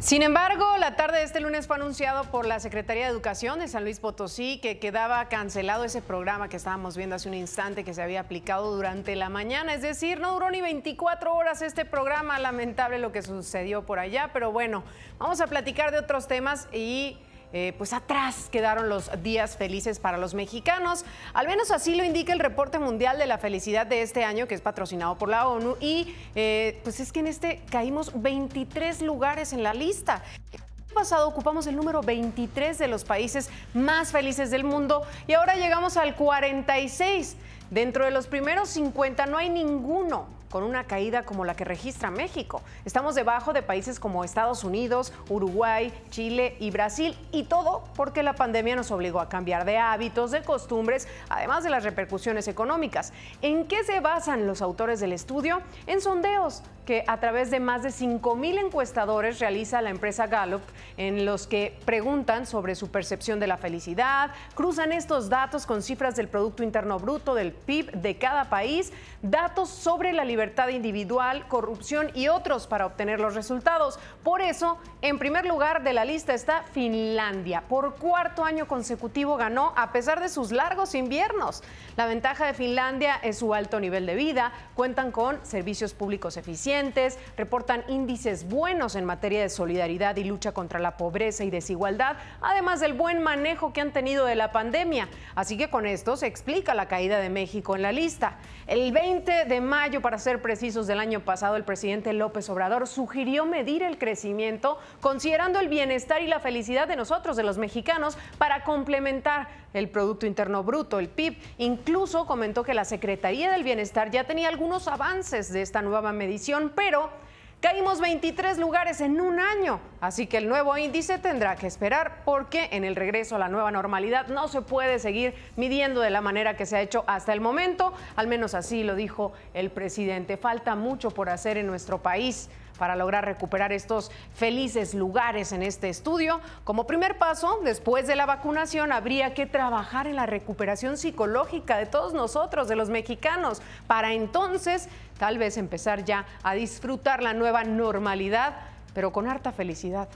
Sin embargo, la tarde de este lunes fue anunciado por la Secretaría de Educación de San Luis Potosí que quedaba cancelado ese programa que estábamos viendo hace un instante que se había aplicado durante la mañana. Es decir, no duró ni 24 horas este programa. Lamentable lo que sucedió por allá, pero bueno, vamos a platicar de otros temas y pues atrás quedaron los días felices para los mexicanos. Al menos así lo indica el reporte mundial de la felicidad de este año, que es patrocinado por la ONU. Y pues es que en este caímos 23 lugares en la lista. El año pasado ocupamos el número 23 de los países más felices del mundo y ahora llegamos al 46. Dentro de los primeros 50 no hay ninguno con una caída como la que registra México. Estamos debajo de países como Estados Unidos, Uruguay, Chile y Brasil, y todo porque la pandemia nos obligó a cambiar de hábitos, de costumbres, además de las repercusiones económicas. ¿En qué se basan los autores del estudio? En sondeos que a través de más de 5,000 encuestadores realiza la empresa Gallup, en los que preguntan sobre su percepción de la felicidad, cruzan estos datos con cifras del Producto Interno Bruto, del PIB de cada país, datos sobre la libertad individual, corrupción y otros para obtener los resultados. Por eso, en primer lugar de la lista está Finlandia. Por cuarto año consecutivo ganó a pesar de sus largos inviernos. La ventaja de Finlandia es su alto nivel de vida, cuentan con servicios públicos eficientes, reportan índices buenos en materia de solidaridad y lucha contra la pobreza y desigualdad, además del buen manejo que han tenido de la pandemia. Así que con esto se explica la caída de México en la lista. El 20 de mayo, para ser precisos, del año pasado, el presidente López Obrador sugirió medir el crecimiento considerando el bienestar y la felicidad de nosotros, de los mexicanos, para complementar el Producto Interno Bruto, el PIB. Incluso comentó que la Secretaría del Bienestar ya tenía algunos avances de esta nueva medición, pero caímos 23 lugares en un año, así que el nuevo índice tendrá que esperar porque en el regreso a la nueva normalidad no se puede seguir midiendo de la manera que se ha hecho hasta el momento, al menos así lo dijo el presidente. Falta mucho por hacer en nuestro país para lograr recuperar estos felices lugares en este estudio. Como primer paso, después de la vacunación, habría que trabajar en la recuperación psicológica de todos nosotros, de los mexicanos, para entonces tal vez empezar ya a disfrutar la nueva normalidad, pero con harta felicidad.